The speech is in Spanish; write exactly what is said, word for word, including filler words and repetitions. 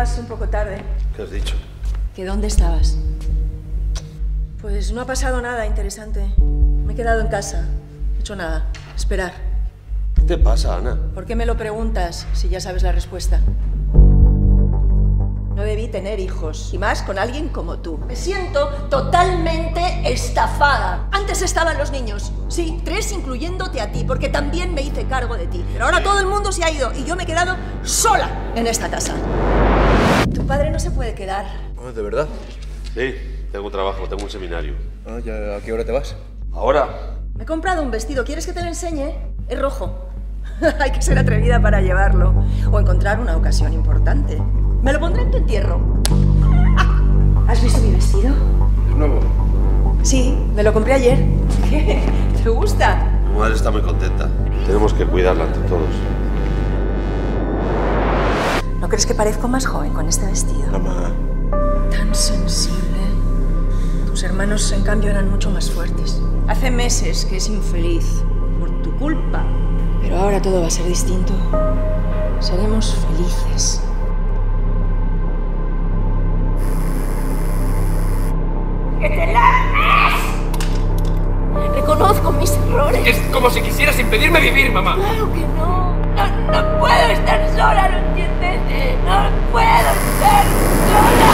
Llegas un poco tarde. ¿Qué has dicho? ¿Que dónde estabas? Pues no ha pasado nada interesante. Me he quedado en casa. No he hecho nada. Esperar. ¿Qué te pasa, Ana? ¿Por qué me lo preguntas si ya sabes la respuesta? No debí tener hijos, y más con alguien como tú. Me siento totalmente estafada. Antes estaban los niños, sí, tres incluyéndote a ti, porque también me hice cargo de ti. Pero ahora todo el mundo se ha ido y yo me he quedado sola en esta casa. Tu padre no se puede quedar. ¿De verdad? Sí, tengo trabajo, tengo un seminario. Ah, ¿ya a qué hora te vas? Ahora. Me he comprado un vestido, ¿quieres que te lo enseñe? Es rojo. Hay que ser atrevida para llevarlo o encontrar una ocasión importante. Me lo pondré en tu entierro. Ah, ¿has visto mi vestido? ¿Es nuevo? Sí, me lo compré ayer. ¿Qué? ¿Te gusta? Mi madre está muy contenta. Tenemos que cuidarla entre todos. ¿No crees que parezco más joven con este vestido? Mamá. Tan sensible. Tus hermanos, en cambio, eran mucho más fuertes. Hace meses que es infeliz por tu culpa. Pero ahora todo va a ser distinto. Seremos felices. ¡Que te largues! Reconozco mis errores. Es como si quisieras impedirme vivir, mamá. Claro que no. No, no puedo estar sola, ¿no entiendes? No puedo estar sola.